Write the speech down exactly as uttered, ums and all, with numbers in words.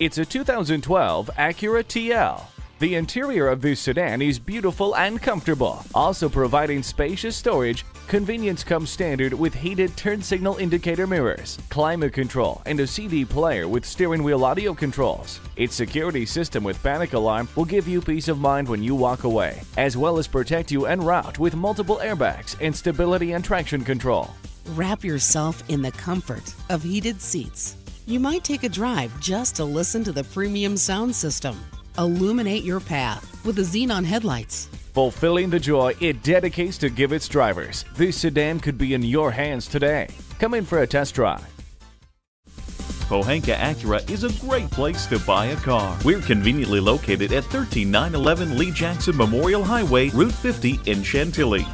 It's a two thousand twelve Acura T L. The interior of this sedan is beautiful and comfortable, also providing spacious storage. Convenience comes standard with heated turn signal indicator mirrors, climate control, and a C D player with steering wheel audio controls. Its security system with panic alarm will give you peace of mind when you walk away, as well as protect you en route with multiple airbags and stability and traction control. Wrap yourself in the comfort of heated seats. You might take a drive just to listen to the premium sound system. Illuminate your path with the xenon headlights. Fulfilling the joy it dedicates to give its drivers, this sedan could be in your hands today. Come in for a test drive. Pohanka Acura is a great place to buy a car. We're conveniently located at one three nine one one Lee Jackson Memorial Highway, Route fifty in Chantilly.